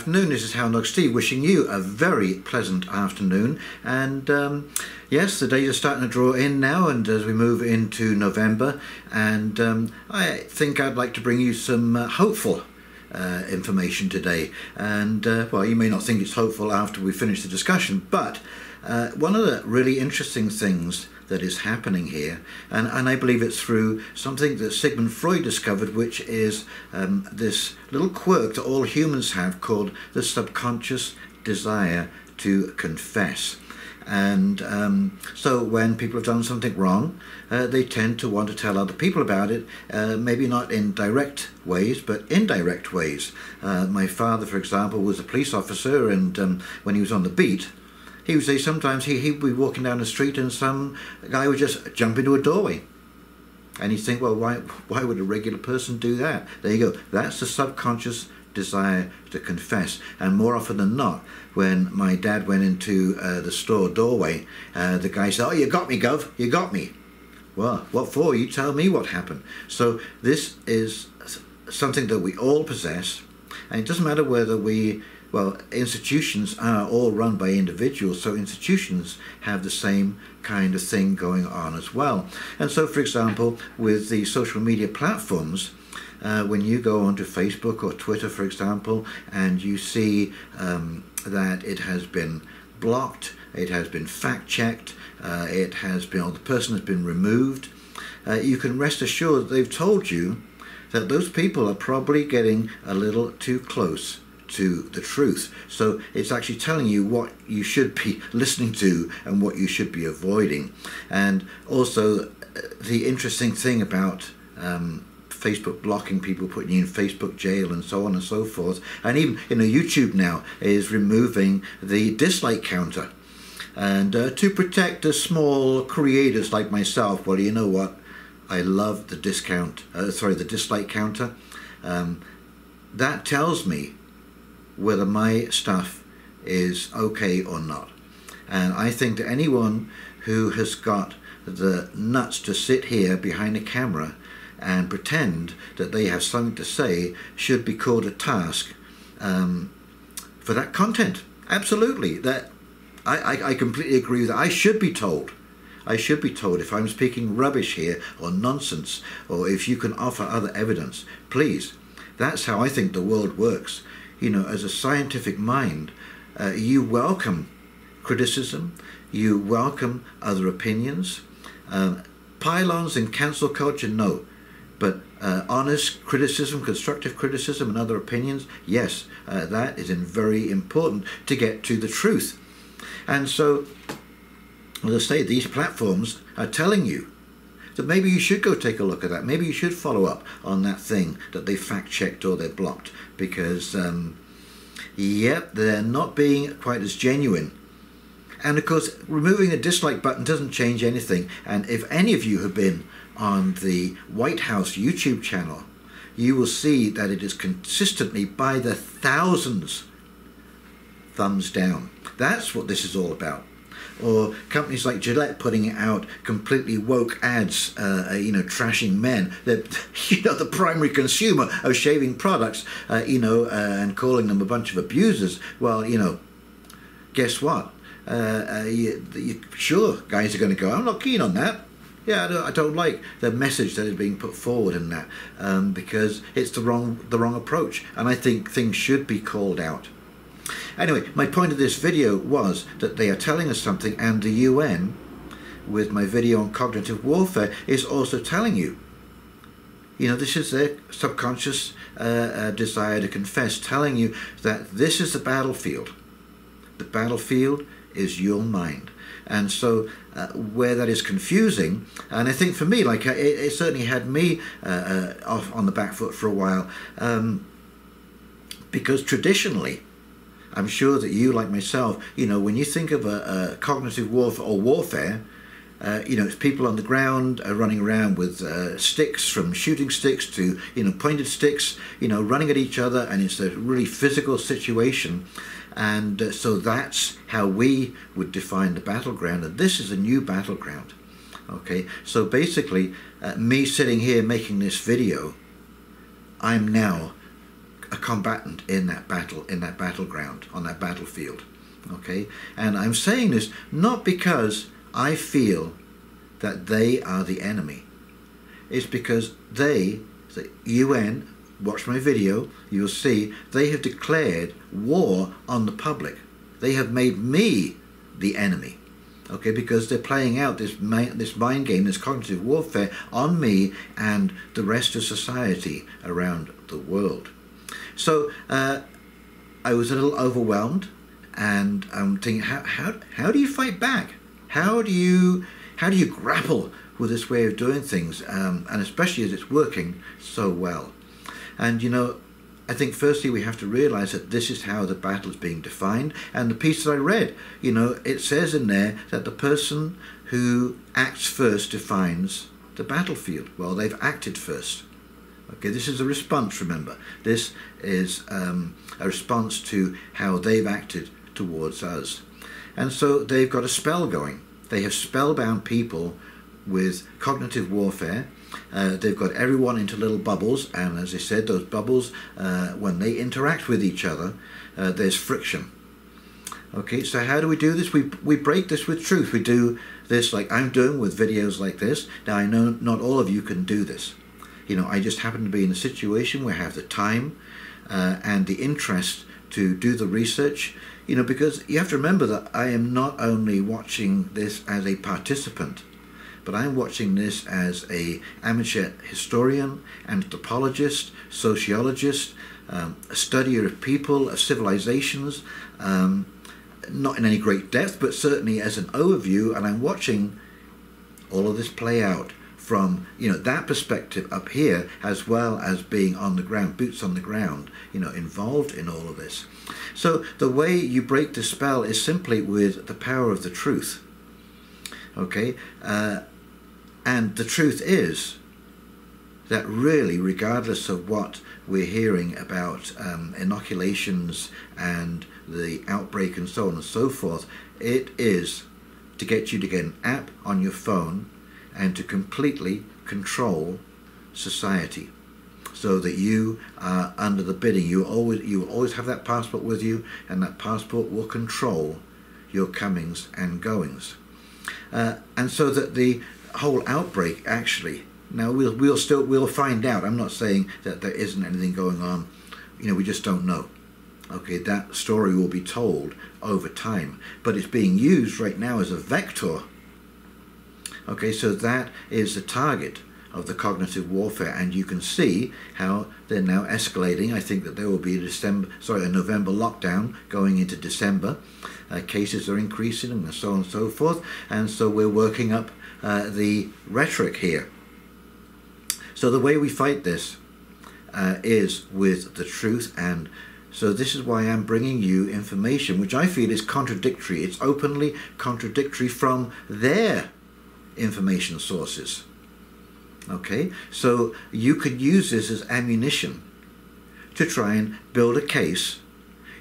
afternoon. This is Houndog Steve wishing you a very pleasant afternoon. And yes, the days are starting to draw in now, and as we move into November, and I think I'd like to bring you some hopeful information today. And well, you may not think it's hopeful after we finish the discussion, but one of the really interesting things that is happening here, and I believe it's through something that Sigmund Freud discovered, which is this little quirk that all humans have called the subconscious desire to confess. And so when people have done something wrong, they tend to want to tell other people about it, maybe not in direct ways, but indirect ways. My father, for example, was a police officer, and when he was on the beat, he would say sometimes he'd be walking down the street and some guy would just jump into a doorway. And he'd think, well, why would a regular person do that? There you go. That's the subconscious desire to confess. And more often than not, when my dad went into the store doorway, the guy said, "Oh, you got me, Gov. You got me." Well, what for? You tell me what happened. So this is something that we all possess. And it doesn't matter whether we... Well, institutions are all run by individuals, so institutions have the same kind of thing going on as well. And so, for example, with the social media platforms, when you go onto Facebook or Twitter, for example, and you see that it has been blocked, it has been fact-checked, it has been, or the person has been removed, you can rest assured that they've told you that those people are probably getting a little too close to the truth. So it's actually telling you what you should be listening to and what you should be avoiding. And also the interesting thing about Facebook blocking people, putting you in Facebook jail and so on and so forth, and even YouTube now is removing the dislike counter, and to protect the small creators like myself. Well, you know what, I love the dislike counter. That tells me whether my stuff is okay or not. And I think that anyone who has got the nuts to sit here behind a camera and pretend that they have something to say should be called a task for that content. Absolutely. That I completely agree with that. I should be told. I should be told if I'm speaking rubbish here or nonsense, or if you can offer other evidence, please. That's how I think the world works. As a scientific mind, you welcome criticism, you welcome other opinions. Pylons and cancel culture, no. But honest criticism, constructive criticism and other opinions, yes, that is very important to get to the truth. And so, as I say, these platforms are telling you that maybe you should go take a look at that. Maybe you should follow up on that thing that they fact-checked or they blocked, because, yep, they're not being quite as genuine. And, of course, removing the dislike button doesn't change anything. And if any of you have been on the White House YouTube channel, you will see that it is consistently by the thousands thumbs down. That's what this is all about. Or companies like Gillette putting out completely woke ads, trashing men. They're, the primary consumer of shaving products, and calling them a bunch of abusers. Well, guess what? Sure, guys are going to go, I'm not keen on that. Yeah, I don't like the message that is being put forward in that, because it's the wrong approach. And I think things should be called out. Anyway, my point of this video was that they are telling us something, and the UN, with my video on cognitive warfare, is also telling you. This is their subconscious desire to confess, telling you that this is the battlefield. The battlefield is your mind. And so where that is confusing, and I think for me, like it certainly had me off on the back foot for a while, because traditionally, I'm sure that you, like myself, when you think of a cognitive warfare or warfare, it's people on the ground running around with sticks, from shooting sticks to, pointed sticks, running at each other, and it's a really physical situation. And so that's how we would define the battleground, and this is a new battleground. Okay, so basically, me sitting here making this video, I'm now a combatant in that battle, in that battleground, on that battlefield. Okay? And I'm saying this not because I feel that they are the enemy. It's because they, the UN, watch my video, you'll see, they have declared war on the public. They have made me the enemy. Okay, because they're playing out this mind game, this cognitive warfare on me and the rest of society around the world. So I was a little overwhelmed, and I'm thinking, how do you fight back? How do you grapple with this way of doing things, and especially as it's working so well? And you know, I think firstly we have to realize that this is how the battle is being defined. And the piece that I read, you know, it says in there that the person who acts first defines the battlefield. Well, they've acted first. Okay, this is a response, remember. This is a response to how they've acted towards us. And so they've got a spell going. They have spellbound people with cognitive warfare. They've got everyone into little bubbles, and as I said, those bubbles, when they interact with each other, there's friction. Okay, so how do we do this? We break this with truth. We do this like I'm doing with videos like this. Now, I know not all of you can do this. You know, I just happen to be in a situation where I have the time and the interest to do the research, you know, because you have to remember that I am not only watching this as a participant, but I'm watching this as an amateur historian, anthropologist, sociologist, a studier of people, of civilizations, not in any great depth, but certainly as an overview, and I'm watching all of this play out from, you know, that perspective up here, as well as being on the ground, boots on the ground, you know, involved in all of this. So the way you break the spell is simply with the power of the truth. Okay, and the truth is that really, regardless of what we're hearing about inoculations and the outbreak and so on and so forth, it is to get you to get an app on your phone and to completely control society, so that you are under the bidding. You will always have that passport with you, and that passport will control your comings and goings. And so that the whole outbreak actually, now we'll find out. I'm not saying that there isn't anything going on, you know, we just don't know. Okay, that story will be told over time, but it's being used right now as a vector. Okay, so that is the target of the cognitive warfare, and you can see how they're now escalating. I think that there will be a November lockdown going into December. Cases are increasing and so on and so forth, and so we're working up the rhetoric here. So the way we fight this is with the truth, and so this is why I'm bringing you information which I feel is contradictory. It's openly contradictory from their information sources. Okay, so you could use this as ammunition to try and build a case.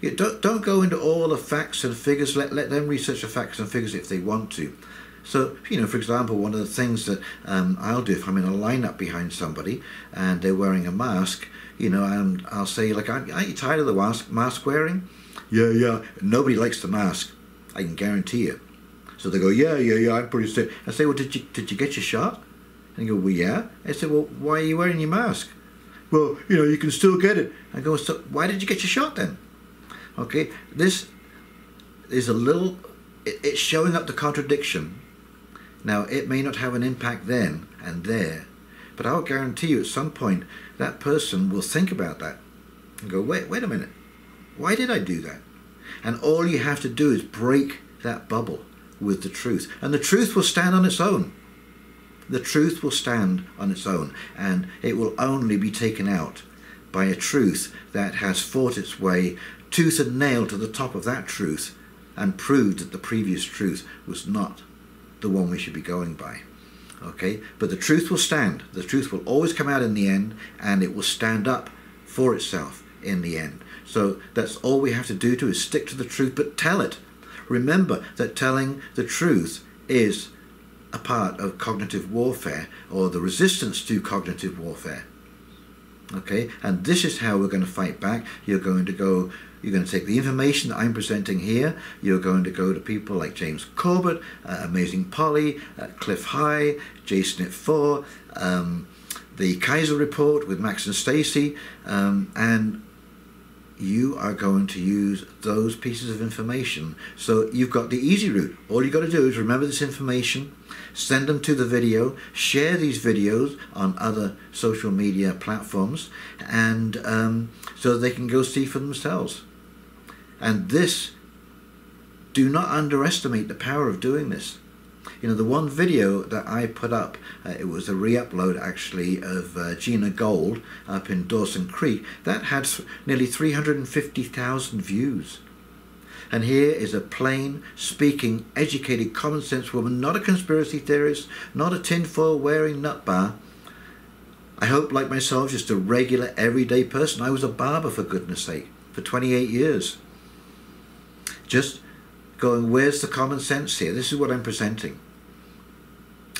You don't go into all the facts and figures. Let them research the facts and figures if they want to. So, you know, for example, one of the things that I'll do if I'm in a lineup behind somebody and they're wearing a mask, you know, and I'll say, like, aren't you tired of the mask wearing? Yeah, yeah. Nobody likes the mask, I can guarantee you. So they go, yeah, yeah, yeah, I'm pretty sick. I say, well, did you get your shot? And they go, well, yeah. I say, well, why are you wearing your mask? Well, you know, you can still get it. I go, so why did you get your shot then? Okay, this is a little, it's showing up the contradiction. Now, it may not have an impact then and there, but I'll guarantee you at some point that person will think about that and go, wait a minute, why did I do that? And all you have to do is break that bubble with the truth, and the truth will stand on its own. The truth will stand on its own, and it will only be taken out by a truth that has fought its way tooth and nail to the top of that truth and proved that the previous truth was not the one we should be going by. Okay, but the truth will stand. The truth will always come out in the end, and it will stand up for itself in the end. So that's all we have to do is stick to the truth, but tell it. Remember that telling the truth is a part of cognitive warfare, or the resistance to cognitive warfare. Okay, and this is how we're going to fight back. You're going to take the information that I'm presenting here. You're going to go to people like James Corbett, Amazing Polly, Cliff High, Jason at Four, the Kaiser Report with Max and Stacey, and you are going to use those pieces of information. So you've got the easy route. All you've got to do is remember this information, send them to the video, share these videos on other social media platforms, and so they can go see for themselves. And this, do not underestimate the power of doing this. You know, the one video that I put up, it was a re-upload actually of Gina Gold up in Dawson Creek, that had nearly 350,000 views. And here is a plain, speaking, educated, common sense woman, not a conspiracy theorist, not a tinfoil wearing nut bar. I hope, like myself, just a regular, everyday person. I was a barber, for goodness sake, for 28 years. Just going, where's the common sense here? This is what I'm presenting.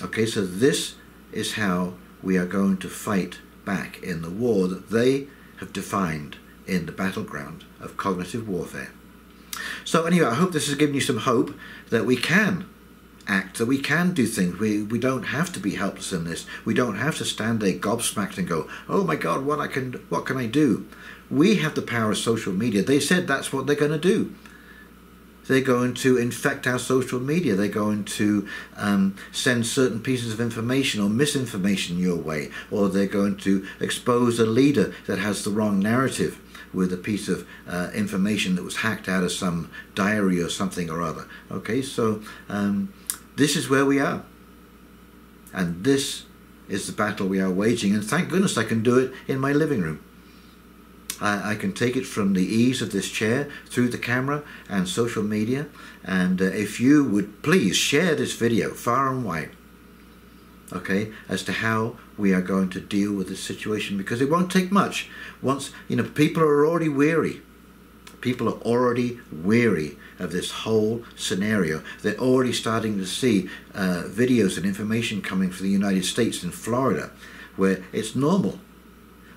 Okay, so this is how we are going to fight back in the war that they have defined in the battleground of cognitive warfare. So anyway, I hope this has given you some hope that we can act, that we can do things. We don't have to be helpless in this. We don't have to stand there gobsmacked and go, oh my God, what can I do? We have the power of social media. They said that's what they're going to do. They're going to infect our social media. They're going to send certain pieces of information or misinformation your way, or they're going to expose a leader that has the wrong narrative with a piece of information that was hacked out of some diary or something or other. Okay, so this is where we are. And this is the battle we are waging. And thank goodness I can do it in my living room. I can take it from the ease of this chair through the camera and social media. And if you would please share this video far and wide, okay, as to how we are going to deal with this situation, because it won't take much. Once, you know, people are already weary. People are already weary of this whole scenario. They're already starting to see videos and information coming from the United States and Florida, where it's normal.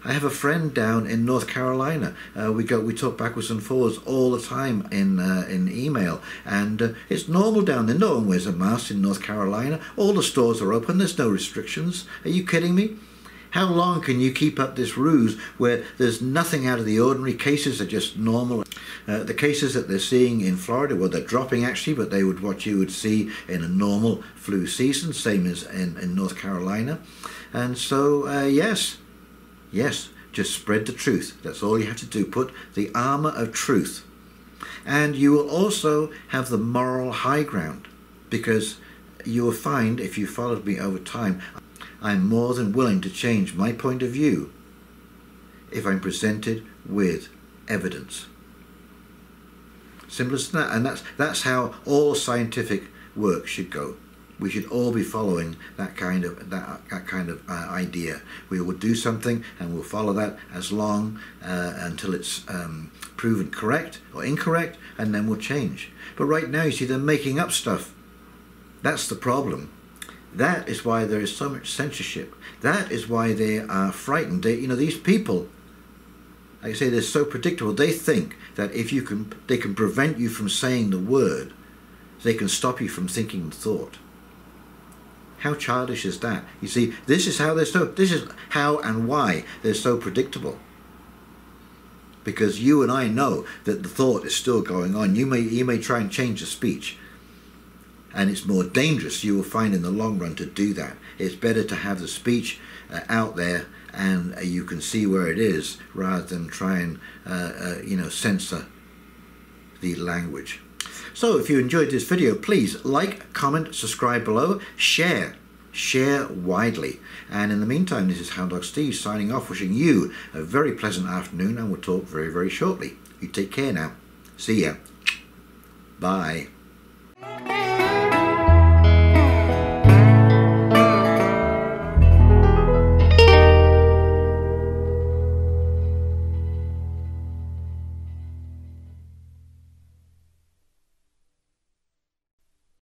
I have a friend down in North Carolina. We talk backwards and forwards all the time in email, and it's normal down there. No one wears a mask in North Carolina. All the stores are open. There's no restrictions. Are you kidding me? How long can you keep up this ruse where there's nothing out of the ordinary? Cases are just normal. The cases that they're seeing in Florida, well, they're dropping actually, but they would what you would see in a normal flu season, same as in North Carolina. And so, yes. Yes, just spread the truth. That's all you have to do. Put the armor of truth. And you will also have the moral high ground, because you will find, if you followed me over time, I'm more than willing to change my point of view if I'm presented with evidence. Simple as that. And that's how all scientific work should go. We should all be following that kind of idea. We will do something and we'll follow that as long until it's proven correct or incorrect, and then we'll change. But right now, you see, they're making up stuff. That's the problem. That is why there is so much censorship. That is why they are frightened. They, you know, these people, like I say, they're so predictable. They think that if you can, they can prevent you from saying the word, they can stop you from thinking the thought. How childish is that? You see, this is how they're so, this is how and why they're so predictable. Because you and I know that the thought is still going on. You may try and change the speech, and it's more dangerous, you will find, in the long run to do that. It's better to have the speech out there, and you can see where it is, rather than try and you know, censor the language. So if you enjoyed this video, please like, comment, subscribe below, share widely. And in the meantime, this is Houndog Steve signing off, wishing you a very pleasant afternoon, and we'll talk very, very shortly. You take care now. See ya. Bye.